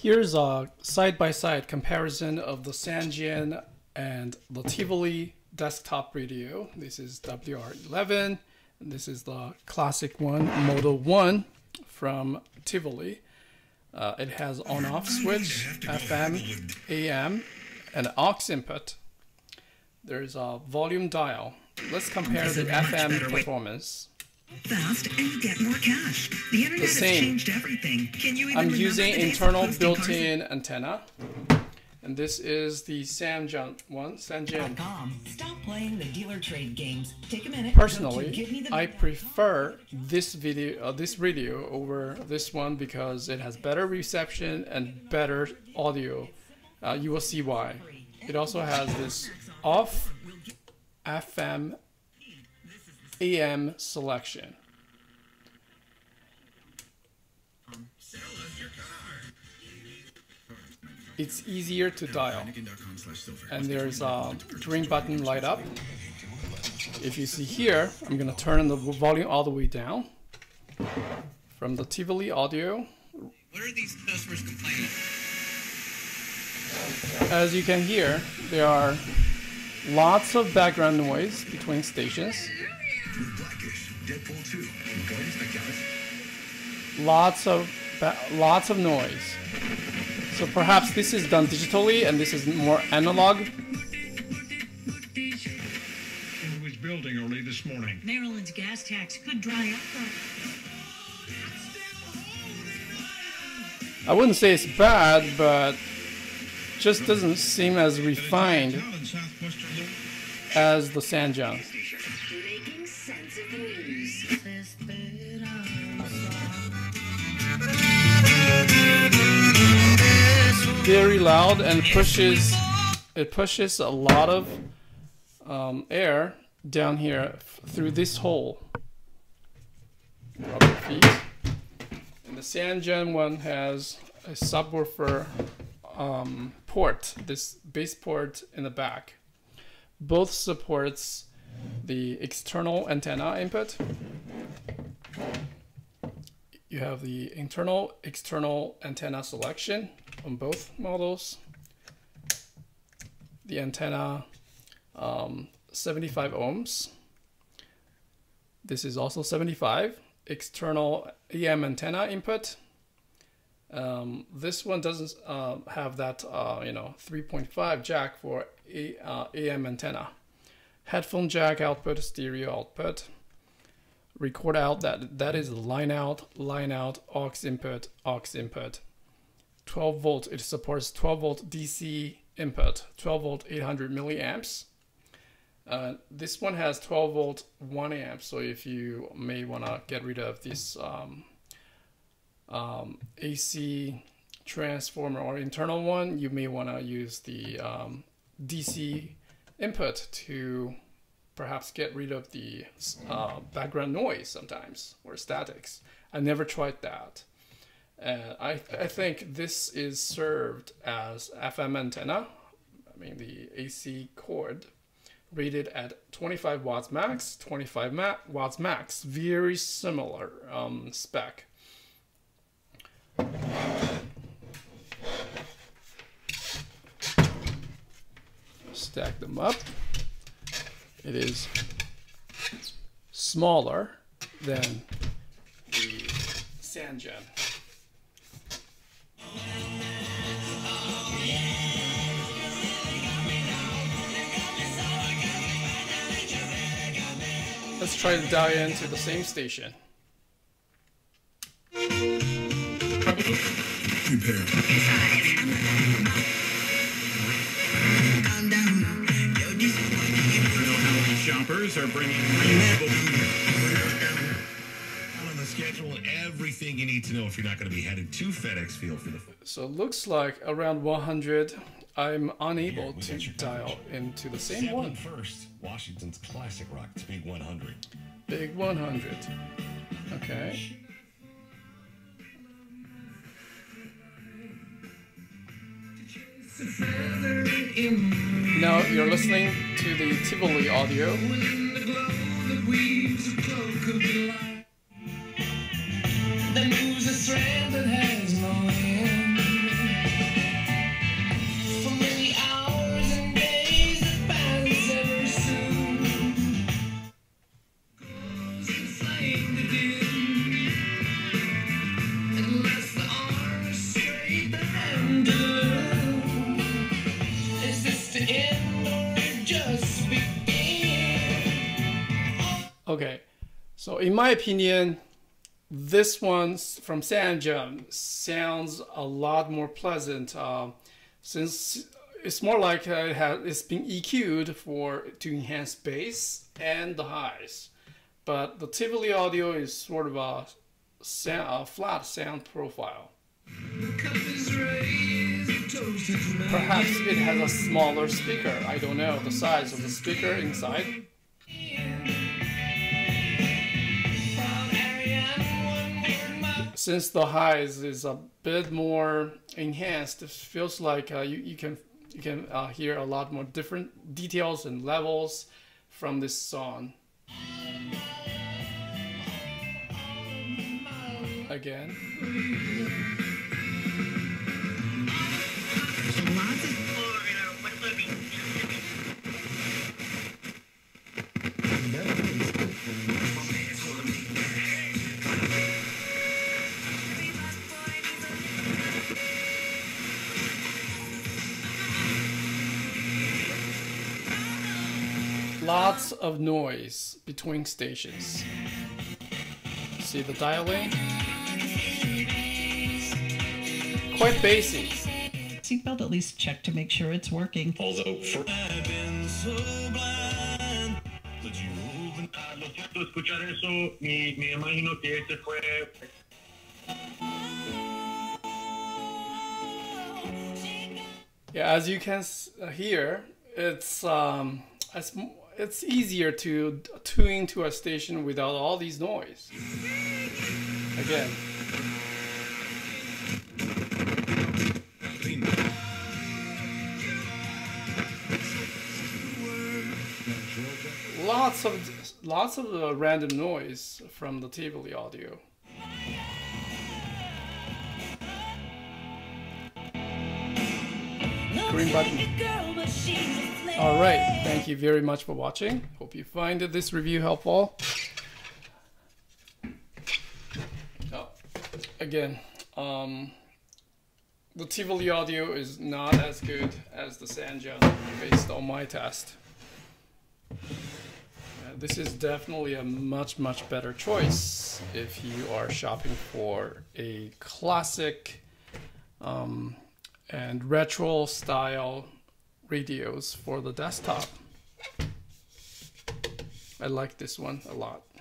Here's a side-by-side comparison of the Sangean and the Tivoli desktop radio. This is WR-11. This is the classic one, Model 1 from Tivoli. It has on-off switch, FM, AM, and aux input. There's a volume dial. Let's compare the FM performance. Fast and get more cash. The internet has changed everything. Can you even I'm using internal built-in antenna, and this is the Sangean one. Sangean. Stop playing the dealer trade games. Take a minute. Personally, I prefer this radio over this one because it has better reception and better audio. You will see why. It also has this off FM AM selection. It's easier to dial, and there's a green button light up. If you see here, I'm going to turn the volume all the way down from the Tivoli Audio. What are these customers complaining? As you can hear, there are lots of background noise between stations. Deadpool 2. Lots of noise. So perhaps this is done digitally and this is more analog. It was building early this morning. Maryland's gas tax could dry up. I wouldn't say it's bad, but just doesn't seem as refined as the Sangean. Very loud, and it pushes a lot of air down here through this hole. Rub your feet. And the Sangean one has a subwoofer port, this bass port in the back. Both supports the external antenna input. You have the internal, external antenna selection on both models. The antenna 75 ohms. This is also 75. External AM antenna input. This one doesn't have that 3.5 jack for AM antenna. Headphone jack output, stereo output. Record out, that is line out, aux input, aux input. 12 volt, it supports 12 volt DC input, 12 volt 800 milliamps. This one has 12 volt 1 amp, so if you may want to get rid of this AC transformer or internal one, you may want to use the DC input to perhaps get rid of the background noise sometimes, or statics. I never tried that. I think this is served as FM antenna, I mean the AC cord, rated at 25 watts max, 25 watts max, very similar spec. Stack them up. It is smaller than the Sangean. Let's try to dial into the same station. Shoppers are bringing reasonable on the schedule and everything you need to know if you're not going to be headed to FedEx Field for the. So it looks like around 100, I'm unable to dial into the same one. First, Washington's classic rock, it's Big 100. Big 100. Okay. Now you're listening to the Tivoli Audio. There's a strand that has no end. Okay, so in my opinion, this one from Sangean sounds a lot more pleasant since it's more like it's been EQ'd to enhance bass and the highs. But the Tivoli Audio is sort of a flat sound profile. Perhaps it has a smaller speaker. I don't know the size of the speaker inside. Since the highs is a bit more enhanced, it feels like you can hear a lot more different details and levels from this song. Again. Lots of noise between stations. See the dialing? Quite basic. Seatbelt at least check to make sure it's working. Although for I've been so blind that you wouldn't lo escuchar eso me imagino que este fue. Yeah, as you can hear, it's easier to tune to a station without all these noise. Again. Lots of the random noise from the Tivoli Audio. Green button. All right, thank you very much for watching. Hope you find this review helpful. Oh, again, the Tivoli Audio is not as good as the Sangean based on my test. This is definitely a much better choice if you are shopping for a classic and retro style radios for the desktop. I like this one a lot.